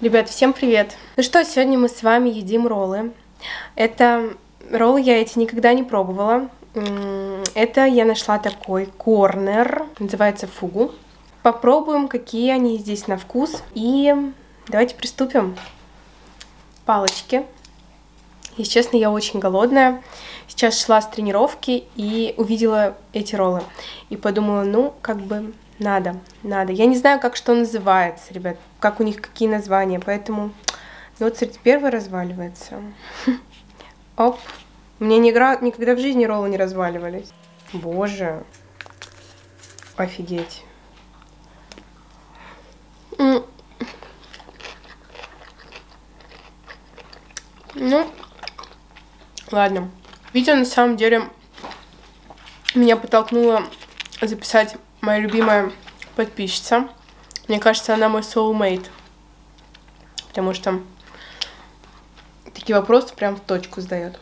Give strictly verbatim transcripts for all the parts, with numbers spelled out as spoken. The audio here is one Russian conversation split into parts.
Ребят, всем привет! Ну что, сегодня мы с вами едим роллы. Это роллы я эти никогда не пробовала. Это я нашла такой корнер, называется фугу. Попробуем, какие они здесь на вкус. И давайте приступим. Палочки. Если честно, я очень голодная. Сейчас шла с тренировки и увидела эти роллы. И подумала, ну, как бы... Надо, надо. Я не знаю, как что называется, ребят, как у них какие названия, поэтому... Ну, вот тридцать первый разваливается. Оп. У меня никогда в жизни роллы не разваливались. Боже. Офигеть. Ну, ладно. Видео, на самом деле, меня подтолкнуло записать... Моя любимая подписчица. Мне кажется, она мой soulmate. Потому что такие вопросы прям в точку задает.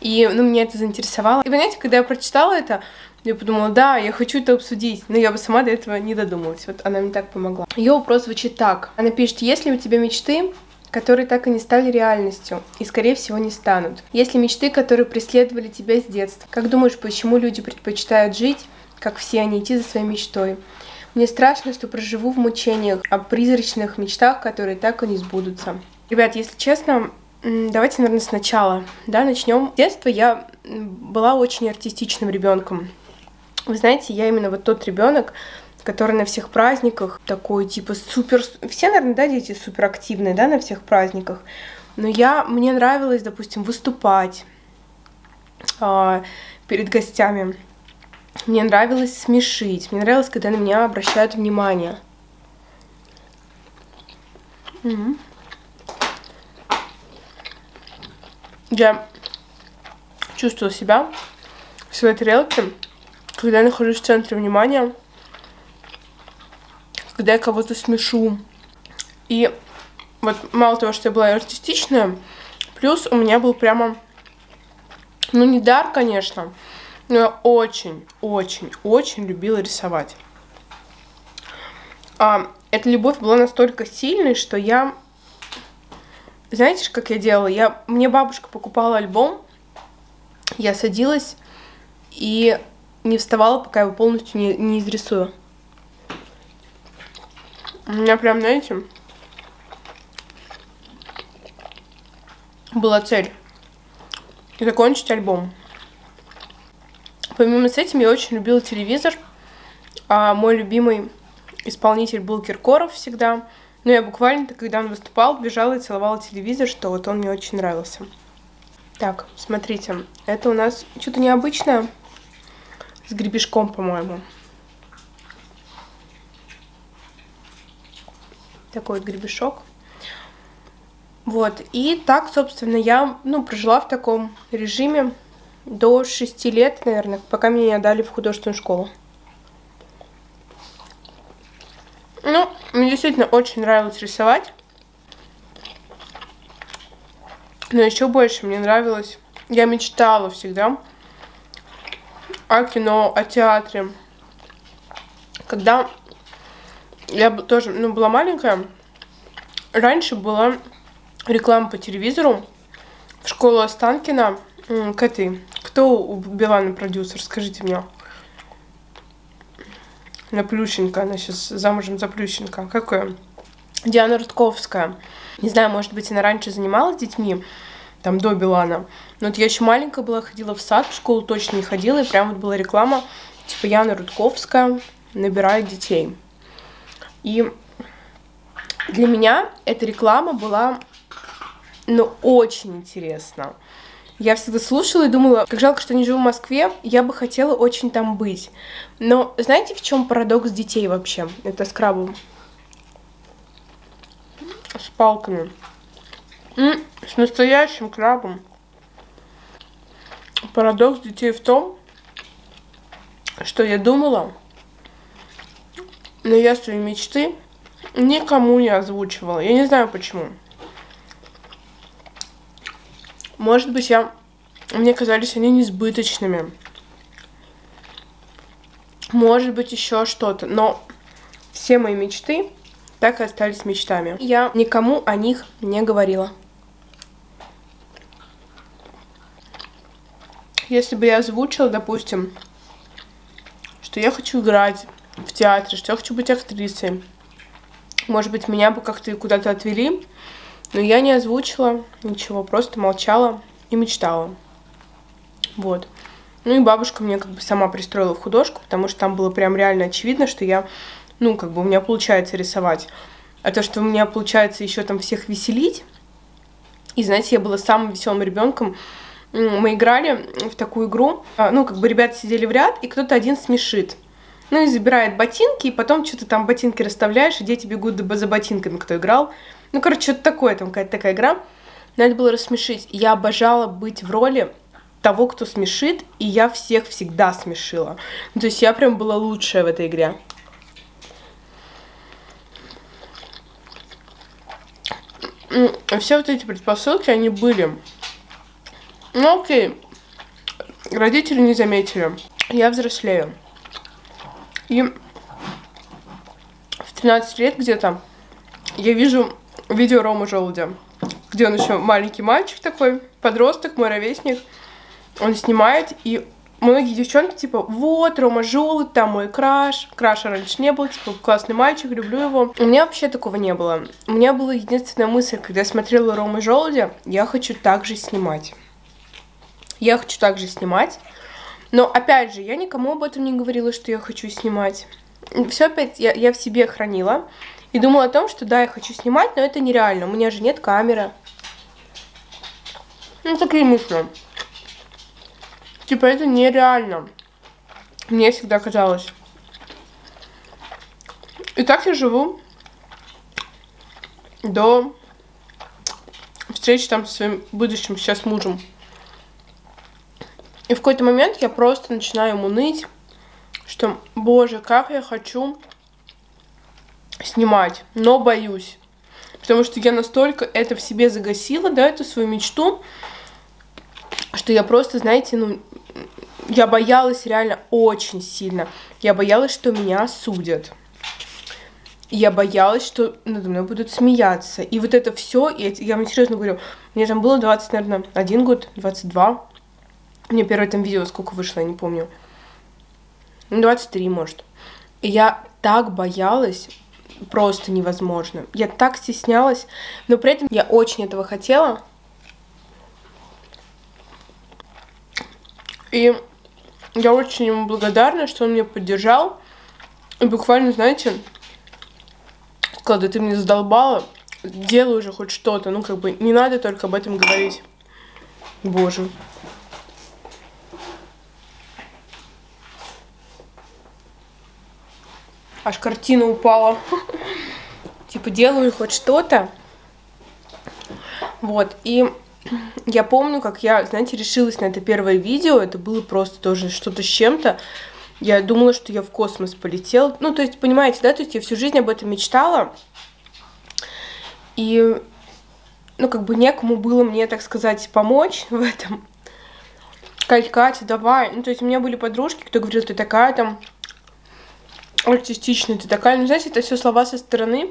И ну, меня это заинтересовало. И понимаете, когда я прочитала это, я подумала, да, я хочу это обсудить. Но я бы сама до этого не додумалась. Вот она мне так помогла. Ее вопрос звучит так. Она пишет, есть ли у тебя мечты, которые так и не стали реальностью, и, скорее всего, не станут? Есть ли мечты, которые преследовали тебя с детства? Как думаешь, почему люди предпочитают жить... как все они, идти за своей мечтой. Мне страшно, что проживу в мучениях о призрачных мечтах, которые так и не сбудутся. Ребят, если честно, давайте, наверное, сначала, да, начнем. С детства я была очень артистичным ребенком. Вы знаете, я именно вот тот ребенок, который на всех праздниках такой, типа, супер... Все, наверное, да, дети суперактивные, да, на всех праздниках. Но я... Мне нравилось, допустим, выступать э, перед гостями. Мне нравилось смешить. Мне нравилось, когда на меня обращают внимание. Угу. Я чувствовала себя в своей тарелке, когда я нахожусь в центре внимания, когда я кого-то смешу. И вот мало того, что я была артистичная, плюс у меня был прямо... Ну, не дар, конечно... Но я очень, очень, очень любила рисовать. А, эта любовь была настолько сильной, что я... Знаете, как я делала? Я... Мне бабушка покупала альбом. Я садилась и не вставала, пока я его полностью не, не изрисую. У меня прям, знаете, была цель закончить альбом. Помимо с этим я очень любила телевизор. А мой любимый исполнитель был Киркоров всегда. Но я буквально, когда он выступал, бежала и целовала телевизор, что вот он мне очень нравился. Так, смотрите, это у нас что-то необычное с гребешком, по-моему. Такой вот гребешок. Вот, и так, собственно, я, ну, прожила в таком режиме. До шести лет, наверное, пока меня не отдали в художественную школу. Ну, мне действительно очень нравилось рисовать. Но еще больше мне нравилось... Я мечтала всегда о кино, о театре. Когда я тоже, ну, была маленькая, раньше была реклама по телевизору в школу Останкина. Коты. Кто у Билана продюсер? Скажите мне. На Плющенко. Она сейчас замужем за Плющенко. Какое? Диана Рудковская. Не знаю, может быть, она раньше занималась с детьми, там, до Билана. Но вот я еще маленькая была, ходила в сад, в школу точно не ходила, и прям вот была реклама, типа, Яна Рудковская набирает детей. И для меня эта реклама была, ну, очень интересна. Я всегда слушала и думала, как жалко, что не живу в Москве, я бы хотела очень там быть. Но знаете, в чем парадокс детей вообще? Это с крабом. С палками. М-м, с настоящим крабом. Парадокс детей в том, что я думала, но я свои мечты никому не озвучивала. Я не знаю почему. Может быть, я... мне казались они несбыточными. Может быть, еще что-то. Но все мои мечты, так и остались мечтами. Я никому о них не говорила. Если бы я озвучила, допустим, что я хочу играть в театре, что я хочу быть актрисой, может быть, меня бы как-то куда-то отвели, но я не озвучила ничего, просто молчала и мечтала. Вот. Ну и бабушка мне как бы сама пристроила в художку, потому что там было прям реально очевидно, что я, ну, как бы у меня получается рисовать. А то, что у меня получается еще там всех веселить, и, знаете, я была самым веселым ребенком. Мы играли в такую игру, ну, как бы ребята сидели в ряд, и кто-то один смешит. Ну и забирает ботинки, и потом что-то там ботинки расставляешь, и дети бегут за ботинками, кто играл. Ну, короче, что-то такое, там какая-то такая игра. Надо было рассмешить. Я обожала быть в роли того, кто смешит, и я всех всегда смешила. Ну, то есть я прям была лучшая в этой игре. Все вот эти предпосылки, они были. Ну, окей. Родители не заметили. Я взрослею. И в тринадцать лет где-то я вижу видео Ромы Желудя, где он еще маленький мальчик такой, подросток, мой ровесник. Он снимает, и многие девчонки типа, вот, Рома Желудь, там мой краш. Краша раньше не было, типа, классный мальчик, люблю его. У меня вообще такого не было. У меня была единственная мысль, когда я смотрела Рома Желудя, я хочу так же снимать. Я хочу так же снимать. Но, опять же, я никому об этом не говорила, что я хочу снимать. Все опять я, я в себе хранила. И думала о том, что да, я хочу снимать, но это нереально. У меня же нет камеры. Ну, такие мысли. Типа, это нереально. Мне всегда казалось. И так я живу до встречи там со своим будущим сейчас мужем. И в какой-то момент я просто начинаю ему ныть, что, боже, как я хочу снимать, но боюсь. Потому что я настолько это в себе загасила, да, эту свою мечту, что я просто, знаете, ну, я боялась реально очень сильно. Я боялась, что меня осудят. Я боялась, что надо мной будут смеяться. И вот это все, и я вам серьезно говорю, мне там было двадцать, наверное, один год, двадцать два. Мне первое там видео сколько вышло, я не помню. двадцать три, может. И я так боялась, просто невозможно. Я так стеснялась, но при этом я очень этого хотела. И я очень ему благодарна, что он меня поддержал. И буквально, знаете, сказал, да ты мне задолбала, делай уже хоть что-то. Ну, как бы, не надо только об этом говорить. Боже. Аж картина упала. Типа, делаю хоть что-то. Вот. И я помню, как я, знаете, решилась на это первое видео. Это было просто тоже что-то с чем-то. Я думала, что я в космос полетела. Ну, то есть, понимаете, да? То есть, я всю жизнь об этом мечтала. И, ну, как бы некому было мне, так сказать, помочь в этом. Кать, Катя, давай. Ну, то есть, у меня были подружки, кто говорил, ты такая там... артистичная, ты такая, ну, знаете, это все слова со стороны,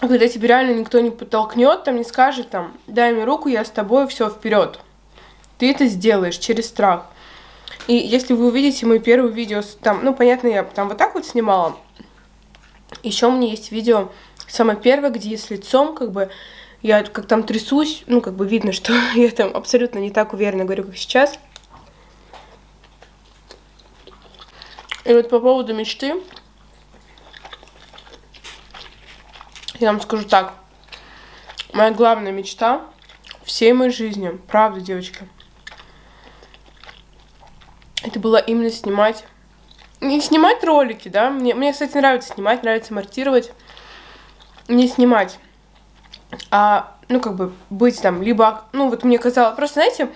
когда тебе реально никто не подтолкнет, там, не скажет, там, дай мне руку, я с тобой, все, вперед. Ты это сделаешь через страх. И если вы увидите мои первые видео, там, ну, понятно, я там вот так вот снимала, еще у меня есть видео, самое первое, где с лицом, как бы, я как там трясусь, ну, как бы видно, что я там абсолютно не так уверенно говорю, как сейчас. И вот по поводу мечты, я вам скажу так, моя главная мечта всей моей жизни, правда, девочки, это было именно снимать, не снимать ролики, да, мне, мне, кстати, нравится снимать, нравится монтировать, не снимать, а, ну, как бы, быть там, либо, ну, вот мне казалось, просто, знаете,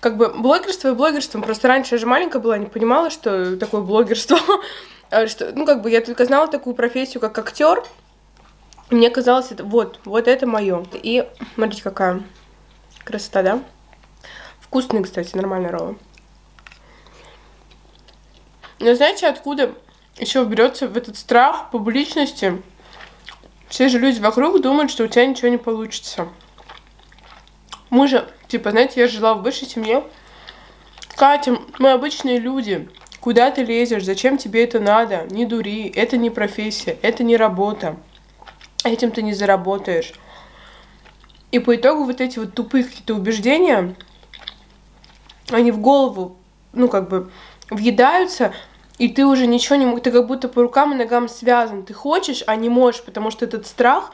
как бы блогерство и блогерство. Просто раньше я же маленькая была, не понимала, что такое блогерство. Что, ну, как бы я только знала такую профессию, как актер. Мне казалось, это, вот, вот это мое. И смотрите, какая красота, да? Вкусные, кстати, нормальные роллы. Но знаете, откуда еще берется в этот страх публичности. Все же люди вокруг думают, что у тебя ничего не получится. Мы же, типа, знаете, я жила в высшей семье. Катя, мы обычные люди. Куда ты лезешь? Зачем тебе это надо? Не дури. Это не профессия. Это не работа. Этим ты не заработаешь. И по итогу вот эти вот тупые какие-то убеждения, они в голову, ну, как бы, въедаются, и ты уже ничего не можешь, ты как будто по рукам и ногам связан. Ты хочешь, а не можешь, потому что этот страх,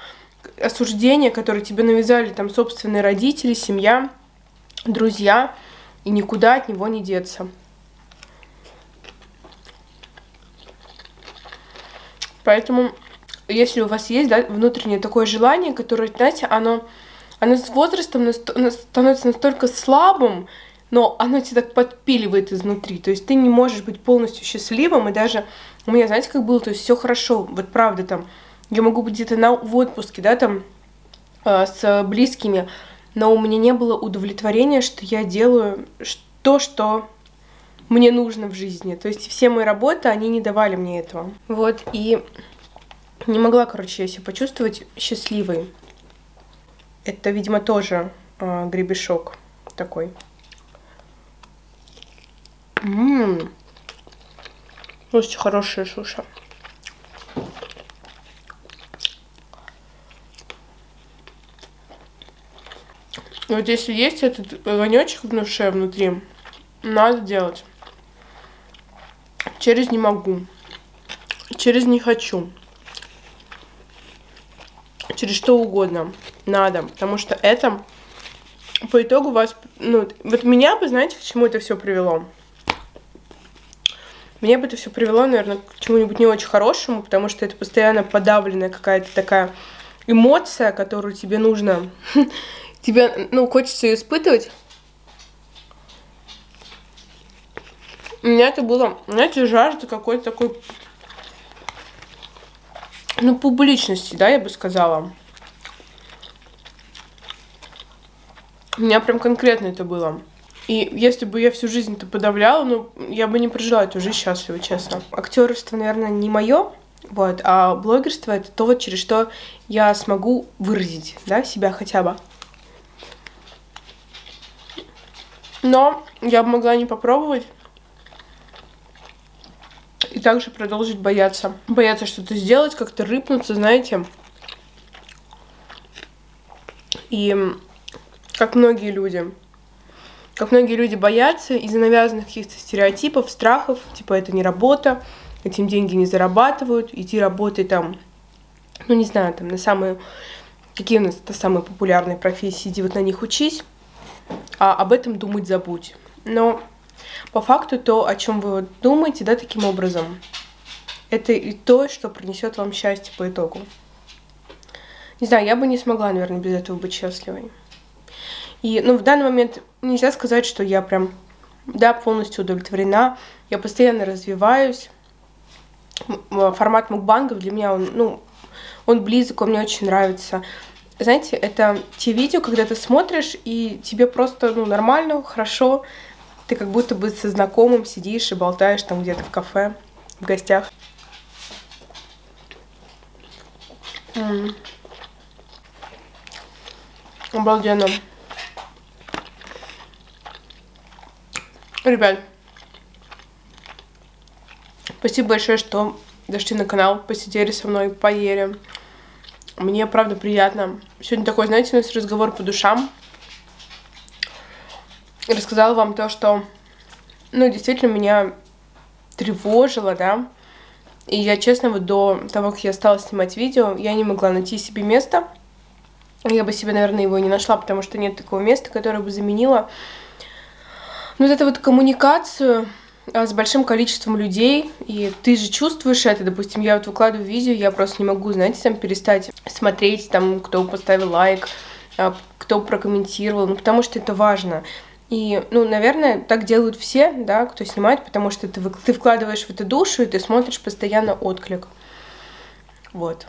осуждение, которое тебе навязали там собственные родители, семья, друзья, и никуда от него не деться. Поэтому, если у вас есть, да, внутреннее такое желание, которое, знаете, оно, оно с возрастом становится настолько слабым, но оно тебя так подпиливает изнутри. То есть ты не можешь быть полностью счастливым. И даже у меня, знаете, как было, то есть все хорошо. Вот правда там, я могу быть где-то на, в отпуске, да, там, э, с близкими, но у меня не было удовлетворения, что я делаю то, что мне нужно в жизни. То есть все мои работы, они не давали мне этого. Вот, и не могла, короче, я себя почувствовать счастливой. Это, видимо, тоже э, гребешок такой. Ммм, очень хорошая шуша. Вот если есть этот огонечек в душе, внутри, надо делать. Через не могу, через не хочу, через что угодно надо, потому что это по итогу вас, ну, вот меня бы, знаете, к чему это все привело? Меня бы это все привело, наверное, к чему-нибудь не очень хорошему, потому что это постоянно подавленная какая-то такая эмоция, которую тебе нужно, тебе, ну, хочется ее испытывать. У меня это было, знаете, жажда какой-то такой, ну, публичности, да, я бы сказала. У меня прям конкретно это было. И если бы я всю жизнь это подавляла, ну, я бы не прожила эту жизнь счастливо, честно. Актерство, наверное, не мое, вот, а блогерство — это то, через что я смогу выразить, да, себя хотя бы. Но я бы могла не попробовать и также продолжить бояться. Бояться что-то сделать, как-то рыпнуться, знаете. И как многие люди... Как многие люди боятся из-за навязанных каких-то стереотипов, страхов, типа это не работа, этим деньги не зарабатывают, иди работай там, ну не знаю, там на самые, какие у нас это самые популярные профессии, иди вот на них учись, а об этом думать забудь. Но по факту то, о чем вы вот думаете, да, таким образом, это и то, что принесет вам счастье по итогу. Не знаю, я бы не смогла, наверное, без этого быть счастливой. И, ну, в данный момент нельзя сказать, что я прям, да, полностью удовлетворена. Я постоянно развиваюсь. Формат мукбангов для меня, он, ну, он близок, он мне очень нравится. Знаете, это те видео, когда ты смотришь, и тебе просто, ну, нормально, хорошо. Ты как будто бы со знакомым сидишь и болтаешь там где-то в кафе, в гостях. М-м. Обалденно. Ребят, спасибо большое, что зашли на канал, посидели со мной, поели. Мне, правда, приятно. Сегодня такой, знаете, у нас разговор по душам. Рассказала вам то, что, ну, действительно меня тревожило, да. И я, честно, вот до того, как я стала снимать видео, я не могла найти себе место. Я бы себе, наверное, его и не нашла, потому что нет такого места, которое бы заменило... Ну, вот это вот коммуникацию а, с большим количеством людей, и ты же чувствуешь это, допустим, я вот выкладываю видео, я просто не могу, знаете, там перестать смотреть, там, кто поставил лайк, а, кто прокомментировал, ну, потому что это важно. И, ну, наверное, так делают все, да, кто снимает, потому что ты, ты вкладываешь в это душу, и ты смотришь постоянно отклик. Вот.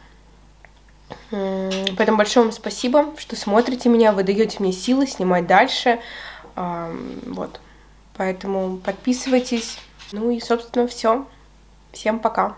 Поэтому большое вам спасибо, что смотрите меня, вы даете мне силы снимать дальше, а, вот. Поэтому подписывайтесь. Ну и, собственно, все. Всем пока.